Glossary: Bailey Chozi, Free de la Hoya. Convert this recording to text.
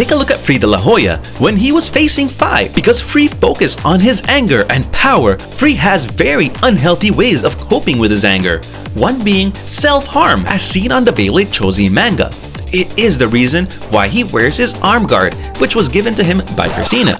Take a look at Free de la Hoya when he was facing Free. Because Free focused on his anger and power, Free has very unhealthy ways of coping with his anger. One being self-harm, as seen on the Bailey Chozi manga. It is the reason why he wears his arm guard, which was given to him by Christina.